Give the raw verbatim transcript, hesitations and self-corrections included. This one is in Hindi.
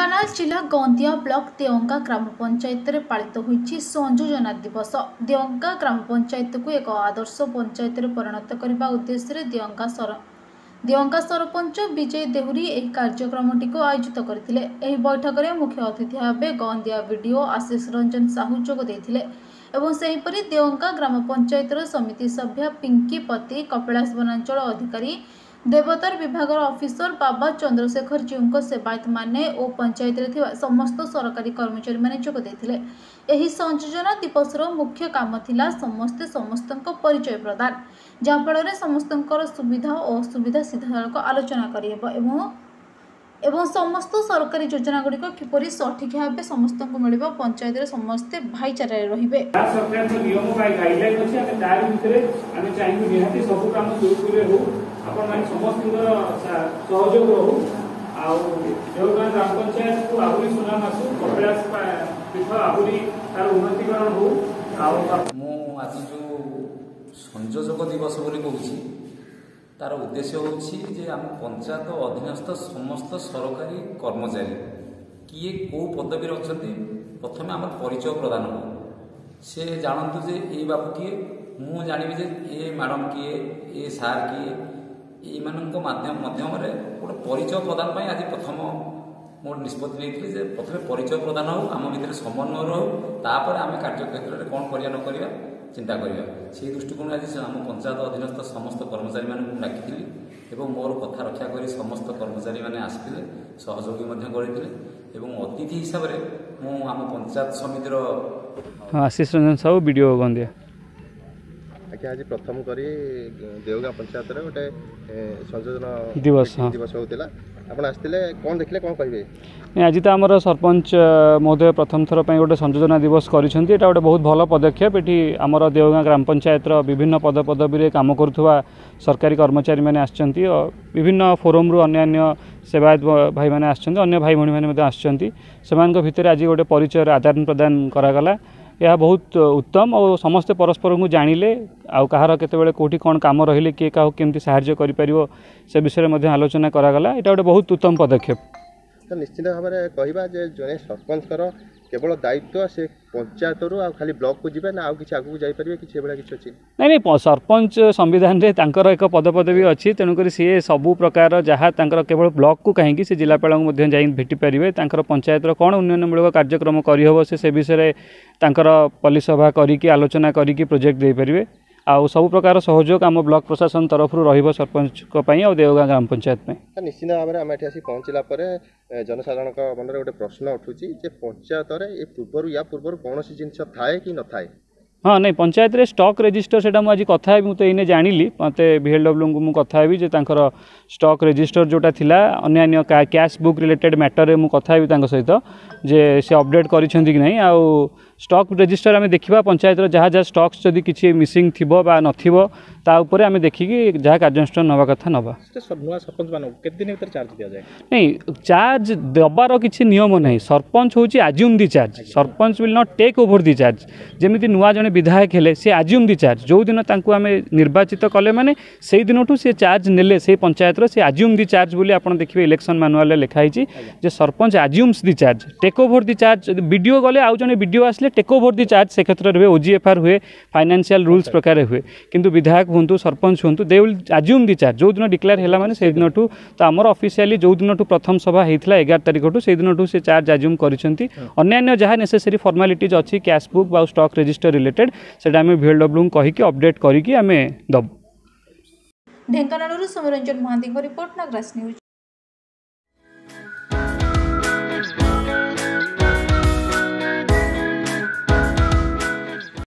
ढेंकानाल जिला गंदिया ब्लॉक देओंगा ग्राम पंचायत रे पालित होईछि संयोजना दिवस। देओंगा ग्राम पंचायत को एक आदर्श पंचायत रे परिणत करबा उद्देश्य रे देओंगा सर देओंगा सरपंच विजय देहुरी एही कार्यक्रम टिको आयोजित करथिले। एही बैठक रे मुख्य अतिथि भाबे गंदिया वीडियो आशीष रंजन साहू जोग देथिले एवं सेहीपरि देओंगा ग्राम पंचायत रो समिति सभ्य पिंकी पति, कपिलास वनांचल अधिकारी, देवतर विभाग ऑफिसर बाबा चंद्रशेखर जीउ सेवायत माने और पंचायत रे समस्त सरकारी कर्मचारी माने जोग देथिले। एही संयोजना दिवस मुख्य काम थिला समस्ते समस्त परिचय प्रदान, जहाँफल में समस्त सुविधा और असुविधा सीधासख आलोचना कर समस्त सरकारी योजना गुड़िक किपर सठिक भाव समस्त को मिल पंचायत रे समस्ते भाईचारे रही। आपण मैंने समस्त सहयोग रहू आउगा ग्राम पंचायत को आहरी सुनाम आसू कपिलास पीठ आहरी तार उन्नतिकरण हो। आज जो संयोजक दिवस बोली कहूँ तार उद्देश्य हूँ आम पंचायत अधीनस्थ समस्त सरकारी कर्मचारी किए कौ पदवीर अच्छा प्रथम आम परिचय प्रदान हो सी जानतु जे ये बाबू किए मु जानी जे ए मैडम किए ए सार किए यम मध्यम गोटे परिचय प्रदान आज प्रथम मोट निष्पत्ति नहीं प्रथम परिचय प्रदान हो आम भितर समन्वय रो तापर आम कार्यक्षेत्र में कौन करिया न करिया चिंता करिया से दृष्टिकोण आज आम पंचायत अधीनस्थ समस्त कर्मचारी मानक डाकिथिली एवं मोर कथा रक्षा कर समस्त कर्मचारी माने आसिथिले सहयोगी मध्य करथिले एवं अतिथि हिसाब से मु आम पंचायत समितिर आशीष रंजन साहू वीडियो गंदिया क्या आज प्रथम करी देओगा पंचायत रे गोटे संयोजन दिवस दिवस होतिला आपण आस्थिले कोन देखले कोन कहबे नै। आज तो हमर सरपंच महोदय प्रथम थर पई गोटे संयोजन दिवस करिसंती एटा गोटे बहुत भलो पदक्षेप। एठी हमर देओगा ग्राम पंचायत रो विभिन्न पद पदवी रे काम करथुवा सरकारी कर्मचारी माने आछंती और विभिन्न फोरम रु अन्य सेवायत भाई माने आछंती अन्य भाई भणी माने मते आछंती समान को भितर आज गोटे परिचय आदान प्रदान करा गला। यह बहुत उत्तम और समस्ते परस्पर को जानिले आउ कहार केतेबेले कोठी कोन काम रहिले के काहू केमती सहाय्य करि परिवो से विषय मध्ये आलोचना करा गला। एटा गोटे बहुत उत्तम पदक्षेप। तो निश्चित भाव में कहबा जे जने सरपंच कर केवल दायित्व से पंचायत रो आ खाली ब्लॉक को जिबे ना आउ किछ आगु जाई परिवे किछ एबेला किछ अछि नै नै सरपंच संविधान रे तांकर एक पदपदवी अछि तेनु करी से सब प्रकार जहा तांकर केवल ब्लॉक को काहेकि से जिलापाल मध्ये जाई भेटी परिवे तांकर पंचायत रो कोन उन्नयनमूलक कार्यक्रम करि होबो से से विषय रे तांकर पल्ली सभा करिकि आलोचना करिकि प्रोजेक्ट देई परिवे आ सब प्रकार सहयोग आम ब्लॉक प्रशासन तरफ रहिबो सरपंच को पई आ देओगा ग्राम पंचायत में। निश्चित भाव में आम एठी पहुँचला जनसाधारण मन में गोटे प्रश्न उठूँगी पंचायत रे ये पूर्व या पूर्व कौन सी जिनस थाए कि न थाए। हाँ नहीं पंचायत रे स्टॉक रजिस्टर से आज कथा मुझे ये जानी मत वीएलडब्ल्यू को मुझे कथी जो स्टॉक रजिस्टर जोटा थी अन्य कैश बुक रिलेटेड मैटर में कथी सहित जे सी अपडेट करछंती कि नहीं आ स्टॉक रजिस्टर आम देखा पंचायत जहाँ जहाँ स्टॉक्स जब किसी मिसिंग थी नापर आम देखिकी जहाँ कार्यानुषान ना कथा ना सरपंच मान दिन चार्ज दि जाए नहीं चार्ज दबार किसी नियम ना सरपंच हूँ assume the charge sarpanch will not take over the charge जमी नुआ जन विधायक है सी आज्यूम दि चार्ज जो दिन तक आम निर्वाचित कले मैंने से दिन ठूँ सी चार्ज ने पंचायत सी आज्यूम दि चार्ज बोली आप देखिए इलेक्शन मानुआल लिखाई sarpanch assumes the charge take over the charge video गले आज जन वीडियो आसिले टेक ओवर दि चार्ज से क्षेत्र में ओजीएफआर हुए फाइनेंशियल रूल्स प्रकार हुए किंतु विधायक हूँ सरपंच हूँ they will assume the charge जो दिन डिक्लेयर है मैंने से दिन ठूँ तो आम ऑफिशियली जो दिन ठूँ प्रथम सभा होता एगार तारिख ठूँ से दिन ठूँ से चार्ज आज्यूम करन्य जहाँ नेसेसरी फॉर्मालिटीज अच्छी कैश बुक और स्टॉक रजिस्टर रिलेटेड से वीएलडब्ल्यू कहीकि अपडेट करके आम दबू। Dhenkanal Samaranjan Mahanti report Nagaraj news.